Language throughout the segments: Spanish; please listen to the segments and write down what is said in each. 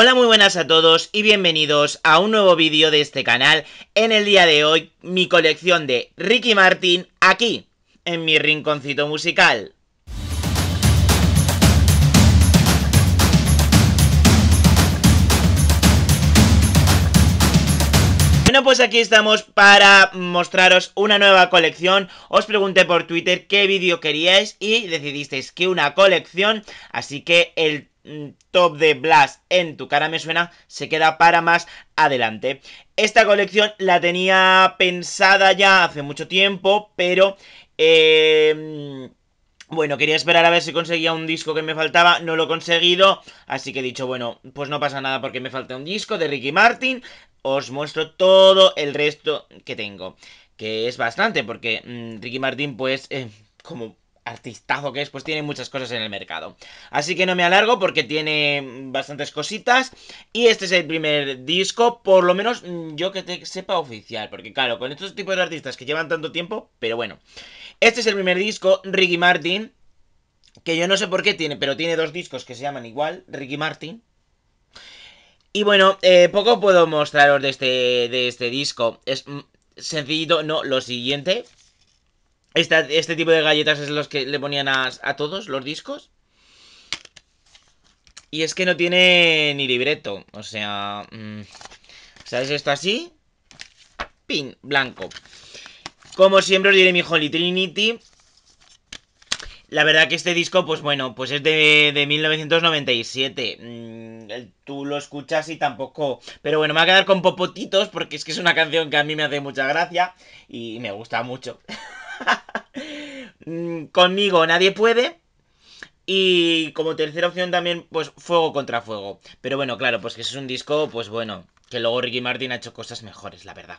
Hola, muy buenas a todos y bienvenidos a un nuevo vídeo de este canal. En el día de hoy, mi colección de Ricky Martin aquí, en mi rinconcito musical. Bueno, pues aquí estamos para mostraros una nueva colección. Os pregunté por Twitter qué vídeo queríais y decidisteis que una colección, así que el top de Blas en tu cara me suena se queda para más adelante. Esta colección la tenía pensada ya hace mucho tiempo, pero bueno, quería esperar a ver si conseguía un disco que me faltaba, no lo he conseguido, así que he dicho, bueno, pues no pasa nada porque me falta un disco de Ricky Martin. Os muestro todo el resto que tengo, que es bastante, porque Ricky Martin, pues, como artistazo que es, pues tiene muchas cosas en el mercado. Así que no me alargo porque tiene bastantes cositas. Y este es el primer disco, por lo menos yo que te sepa oficial, porque claro, con estos tipos de artistas que llevan tanto tiempo, pero bueno. Este es el primer disco, Ricky Martin, que yo no sé por qué tiene, pero tiene dos discos que se llaman igual, Ricky Martin. Y bueno, poco puedo mostraros de este disco. Es sencillito, no, lo siguiente. Este tipo de galletas es los que le ponían a todos los discos. Y es que no tiene ni libreto. O sea, ¿sabes esto así? Pin, blanco. Como siempre os diré mi Holy Trinity. La verdad que este disco, pues bueno, pues es de 1997. Tú lo escuchas y tampoco... Pero bueno, me va a quedar con popotitos porque es que es una canción que a mí me hace mucha gracia y me gusta mucho. Conmigo nadie puede. Y como tercera opción también, pues Fuego contra Fuego. Pero bueno, claro, pues que es un disco, pues bueno, que luego Ricky Martin ha hecho cosas mejores, la verdad.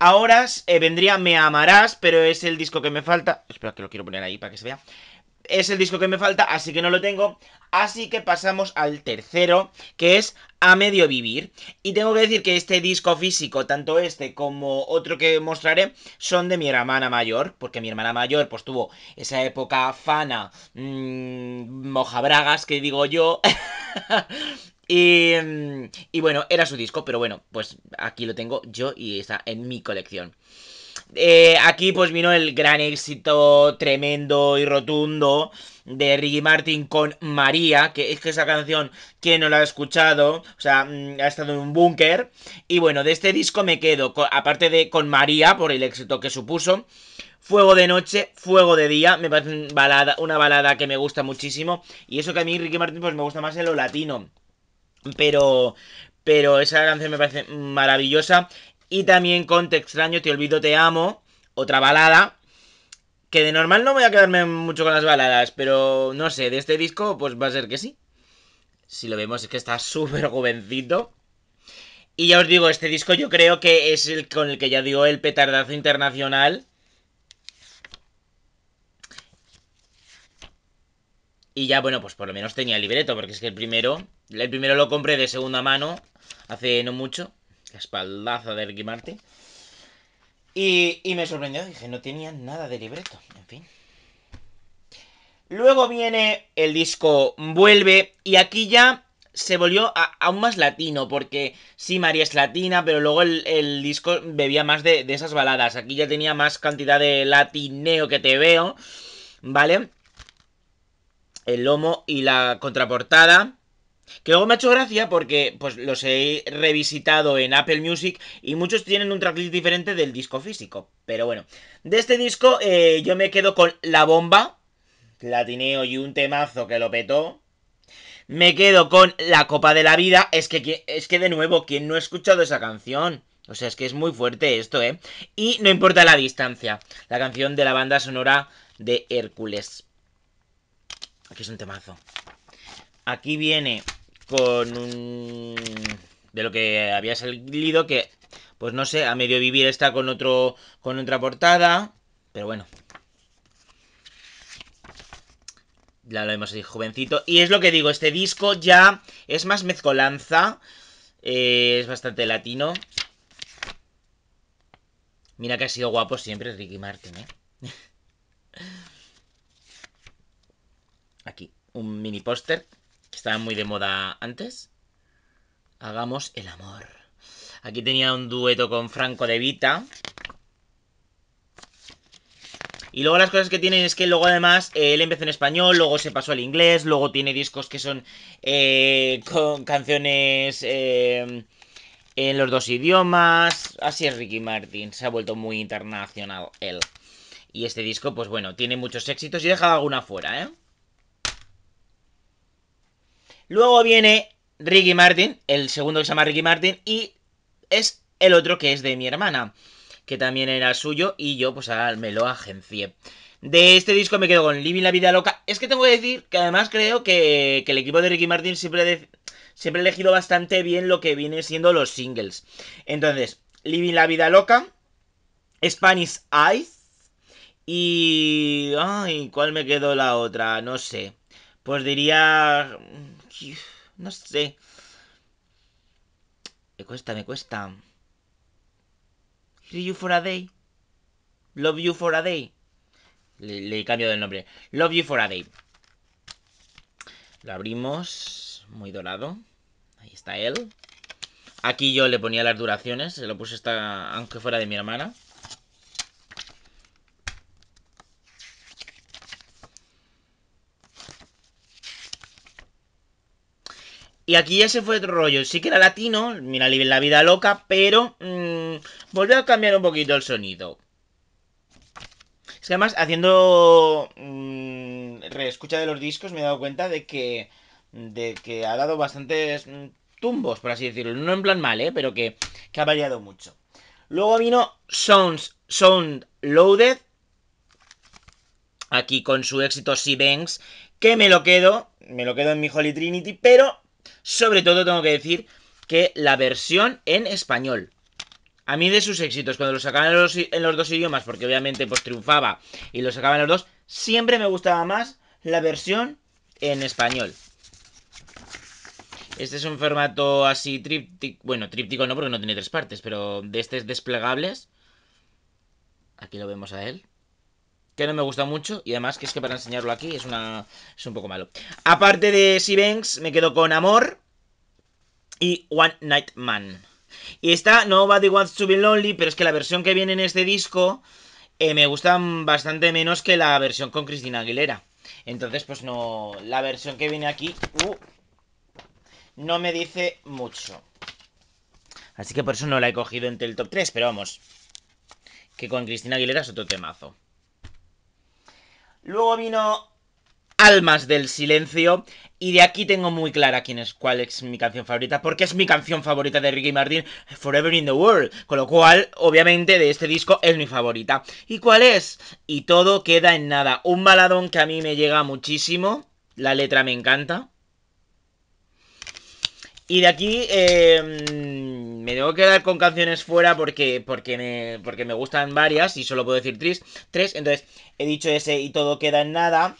Ahora vendría Me Amarás, pero es el disco que me falta. Espera, que lo quiero poner ahí para que se vea. Es el disco que me falta, así que no lo tengo. Así que pasamos al tercero, que es A Medio Vivir. Y tengo que decir que este disco físico, tanto este como otro que mostraré, son de mi hermana mayor. Porque mi hermana mayor pues tuvo esa época fana, mojabragas, que digo yo. Y bueno, era su disco, pero bueno, pues aquí lo tengo yo y está en mi colección. Aquí pues vino el gran éxito tremendo y rotundo de Ricky Martin con María, que es que esa canción, ¿quién no la ha escuchado? O sea, ha estado en un búnker. Y bueno, de este disco me quedo, aparte de con María, por el éxito que supuso, Fuego de Noche, Fuego de Día. Me parece una balada que me gusta muchísimo. Y eso que a mí Ricky Martin pues me gusta más en lo latino. Pero esa canción me parece maravillosa. Y también con Te Extraño, Te Olvido, Te Amo, otra balada, que de normal no voy a quedarme mucho con las baladas, pero no sé, de este disco pues va a ser que sí. Si lo vemos es que está súper jovencito. Y ya os digo, este disco yo creo que es el con el que ya dio el petardazo internacional. Y ya, bueno, pues por lo menos tenía el libreto, porque es que el primero lo compré de segunda mano hace no mucho. La espaldaza de Ricky Martin. Y me sorprendió, dije, no tenía nada de libreto, en fin. Luego viene el disco Vuelve, y aquí ya se volvió aún más latino, porque sí, María es latina, pero luego el disco bebía más de esas baladas. Aquí ya tenía más cantidad de latineo que te veo, ¿vale? El lomo y la contraportada, que luego me ha hecho gracia porque pues los he revisitado en Apple Music y muchos tienen un tracklist diferente del disco físico. Pero bueno, de este disco yo me quedo con La Bomba, latineo y un temazo que lo petó. Me quedo con La Copa de la Vida. Es que de nuevo, ¿quién no ha escuchado esa canción? O sea, es que es muy fuerte esto, ¿eh? Y No Importa la Distancia, la canción de la banda sonora de Hércules. Aquí es un temazo. Aquí viene con un... de lo que había salido, que... pues no sé, A Medio Vivir está con otra portada. Pero bueno. Ya lo vemos así, jovencito. Y es lo que digo, este disco ya es más mezcolanza. Es bastante latino. Mira que ha sido guapo siempre Ricky Martin, ¿eh? Aquí, un mini póster. Estaba muy de moda antes. Hagamos el amor. Aquí tenía un dueto con Franco De Vita. Y luego las cosas que tiene es que luego además él empezó en español, luego se pasó al inglés, luego tiene discos que son con canciones en los dos idiomas. Así es Ricky Martin, se ha vuelto muy internacional él. Y este disco, pues bueno, tiene muchos éxitos y deja alguna fuera, ¿eh? Luego viene Ricky Martin, el segundo que se llama Ricky Martin, y es el otro que es de mi hermana, que también era suyo, y yo pues ahora me lo agencié. De este disco me quedo con Living la Vida Loca. Es que tengo que decir que además creo que el equipo de Ricky Martin siempre ha elegido bastante bien lo que viene siendo los singles. Entonces, Living la Vida Loca, Spanish Eyes y... ay, ¿cuál me quedó la otra? No sé. Pues diría... no sé. Me cuesta. Love you for a day. Love you for a day. Le cambio del nombre. Love you for a day. Lo abrimos. Muy dorado. Ahí está él. Aquí yo le ponía las duraciones. Se lo puse hasta aunque fuera de mi hermana. Y aquí ya se fue otro rollo. Sí que era latino. Mira, Living la Vida Loca. Pero... volvió a cambiar un poquito el sonido. Es que además, haciendo reescucha de los discos, me he dado cuenta de que ha dado bastantes tumbos, por así decirlo. No en plan mal, pero que ha variado mucho. Luego vino Sound Loaded. Aquí con su éxito C Banks. Que me lo quedo en mi Holy Trinity. Pero, sobre todo, tengo que decir que la versión en español. A mí de sus éxitos, cuando los sacaban en los dos idiomas, porque obviamente pues triunfaba y los sacaban los dos, siempre me gustaba más la versión en español. Este es un formato así tríptico, bueno, tríptico no porque no tiene tres partes, pero de estos desplegables. Aquí lo vemos a él. Que no me gusta mucho y además que es que para enseñarlo aquí es un poco malo. Aparte de C Banks, me quedo con Amor y One Night Man. Y está Nobody Wants to Be Lonely, pero es que la versión que viene en este disco me gusta bastante menos que la versión con Christina Aguilera. Entonces, pues no... la versión que viene aquí no me dice mucho. Así que por eso no la he cogido entre el top 3, pero vamos. Que con Christina Aguilera es otro temazo. Luego vino Almas del Silencio, y de aquí tengo muy clara cuál es mi canción favorita, porque es mi canción favorita de Ricky Martin, Forever in the World, con lo cual, obviamente, de este disco es mi favorita. ¿Y cuál es? Y Todo Queda en Nada, un baladón que a mí me llega muchísimo, la letra me encanta. Y de aquí me tengo que quedar con canciones fuera porque me gustan varias y solo puedo decir tres, entonces he dicho ese y Todo Queda en Nada.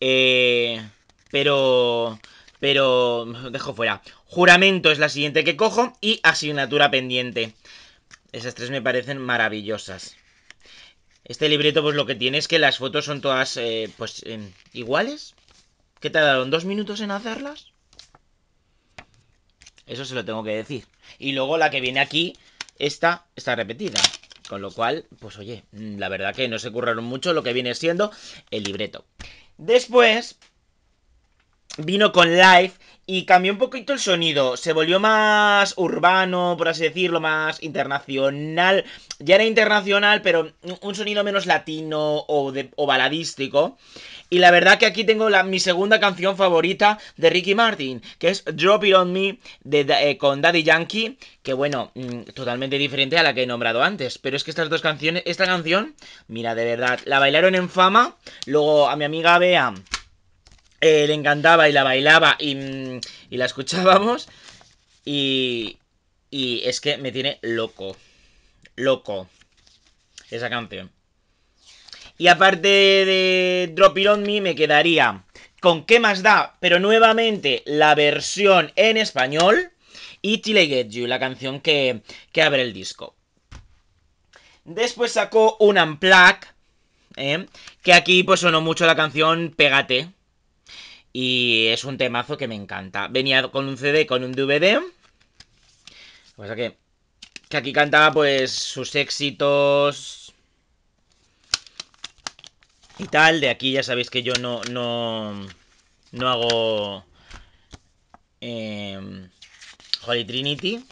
Pero dejo fuera. Juramento es la siguiente que cojo. Y Asignatura Pendiente. Esas tres me parecen maravillosas. Este libreto pues lo que tiene es que las fotos son todas iguales. ¿Qué tardaron? ¿2 minutos en hacerlas? Eso se lo tengo que decir. Y luego la que viene aquí, esta está repetida. Con lo cual, pues oye, la verdad que no se curraron mucho lo que viene siendo el libreto. Después vino con Live y cambió un poquito el sonido. Se volvió más urbano, por así decirlo, más internacional. Ya era internacional, pero un sonido menos latino o baladístico. Y la verdad que aquí tengo mi segunda canción favorita de Ricky Martin, que es Drop It On Me con Daddy Yankee. Que bueno, totalmente diferente a la que he nombrado antes. Pero es que estas dos canciones, esta canción, mira, de verdad, la bailaron en fama. Luego a mi amiga Bea... le encantaba y la bailaba y la escuchábamos y es que me tiene loco esa canción. Y aparte de Drop It On Me me quedaría con ¿Qué más da? Pero nuevamente la versión en español y Till I Get You, la canción que abre el disco. Después sacó un Unplugged, que aquí pues sonó mucho la canción Pégate. Y es un temazo que me encanta. Venía con un CD, con un DVD. O sea que aquí cantaba pues sus éxitos y tal. De aquí ya sabéis que yo no hago Holy Trinity,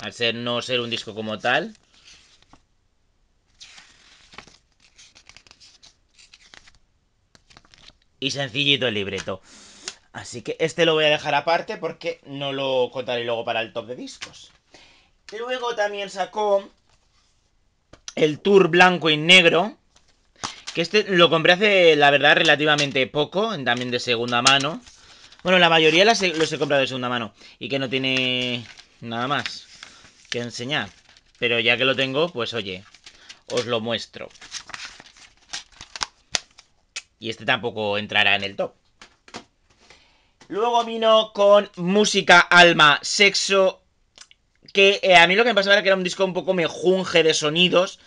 al ser no ser un disco como tal. Y sencillito el libreto. Así que este lo voy a dejar aparte porque no lo contaré luego para el top de discos. Luego también sacó el tour blanco y negro, que este lo compré hace, la verdad, relativamente poco, también de segunda mano. Bueno, la mayoría los he comprado de segunda mano y que no tiene nada más que enseñar. Pero ya que lo tengo, pues oye, os lo muestro. Y este tampoco entrará en el top. Luego vino con Música, Alma, Sexo, que a mí lo que me pasaba era que era un disco un poco mejunje de sonidos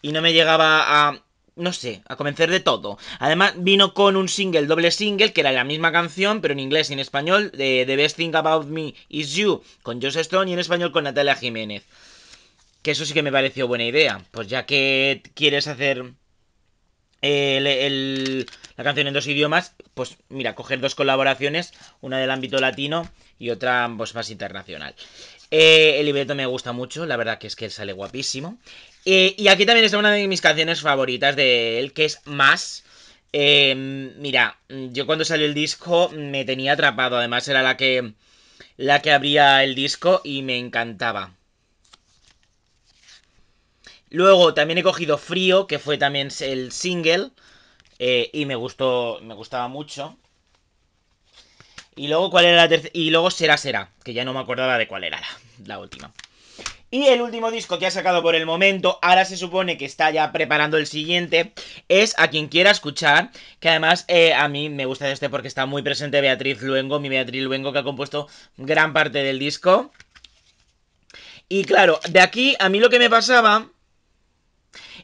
y no me llegaba a, no sé, a convencer de todo. Además vino con un single, doble single, que era la misma canción, pero en inglés y en español, de The Best Thing About Me Is You, con Joss Stone, y en español con Natalia Jiménez. Que eso sí que me pareció buena idea, pues ya que quieres hacer la canción en dos idiomas, pues mira, coger dos colaboraciones, una del ámbito latino y otra pues más internacional. El libreto me gusta mucho, la verdad que es que sale guapísimo. Y aquí también está una de mis canciones favoritas de él, que es Más. Mira, yo cuando salió el disco me tenía atrapado, además era la que abría el disco y me encantaba. Luego también he cogido Frío, que fue también el single, y me gustaba mucho. Y luego, ¿cuál era la tercera? Y luego Será, Será, que ya no me acordaba de cuál era la última. Y el último disco que ha sacado por el momento, ahora se supone que está ya preparando el siguiente, es A Quien Quiera Escuchar, que además a mí me gusta este porque está muy presente Beatriz Luengo, mi Beatriz Luengo, que ha compuesto gran parte del disco. Y claro, de aquí a mí lo que me pasaba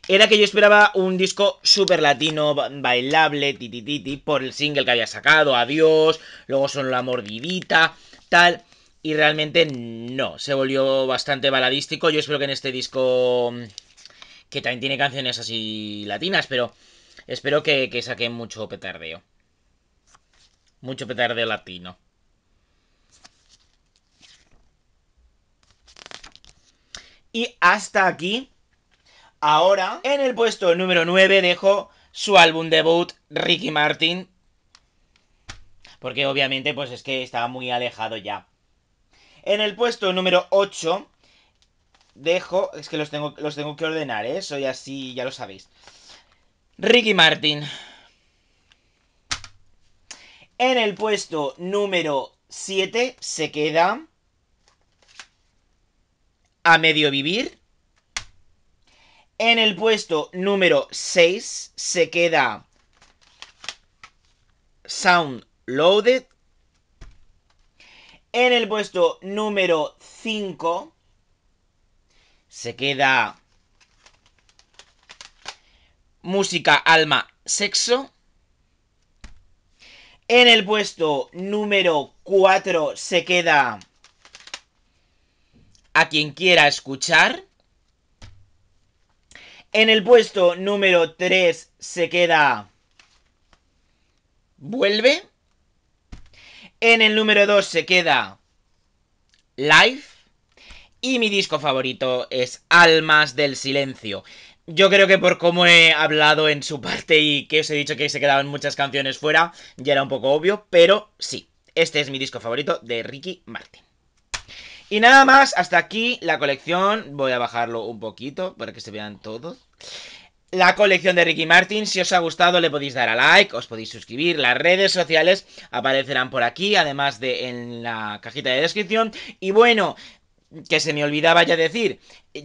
era que yo esperaba un disco súper latino, bailable, titititi, por el single que había sacado, Adiós, luego Son la Mordidita, tal, y realmente no, se volvió bastante baladístico. Yo espero que en este disco, que también tiene canciones así latinas, pero espero que saquen mucho petardeo latino. Y hasta aquí. Ahora, en el puesto número 9 dejo su álbum debut, Ricky Martin, porque obviamente pues es que estaba muy alejado ya. En el puesto número 8 dejo, es que los tengo que ordenar, ¿eh? Soy así, ya lo sabéis. Ricky Martin. En el puesto número 7 se queda A Medio Vivir. En el puesto número 6 se queda Sound Loaded. En el puesto número 5 se queda Música, Alma, Sexo. En el puesto número 4 se queda A Quien Quiera Escuchar. En el puesto número 3 se queda Vuelve. En el número 2 se queda Live. Y mi disco favorito es Almas del Silencio. Yo creo que por cómo he hablado en su parte y que os he dicho que se quedaban muchas canciones fuera, ya era un poco obvio, pero sí, este es mi disco favorito de Ricky Martin. Y nada más, hasta aquí la colección. Voy a bajarlo un poquito para que se vean todos. La colección de Ricky Martin. Si os ha gustado le podéis dar a like, os podéis suscribir. Las redes sociales aparecerán por aquí, además de en la cajita de descripción. Y bueno, que se me olvidaba ya decir,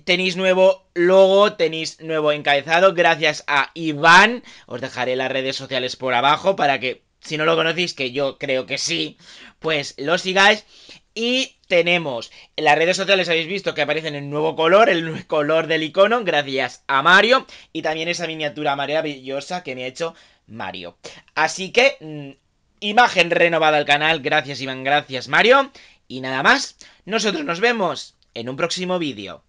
tenéis nuevo logo, tenéis nuevo encabezado gracias a Iván. Os dejaré las redes sociales por abajo para que, si no lo conocéis, que yo creo que sí, pues lo sigáis. Y tenemos en las redes sociales, habéis visto que aparecen en nuevo color, el nuevo color del icono, gracias a Mario. Y también esa miniatura maravillosa que me ha hecho Mario. Así que imagen renovada al canal. Gracias Iván, gracias Mario. Y nada más, nosotros nos vemos en un próximo vídeo.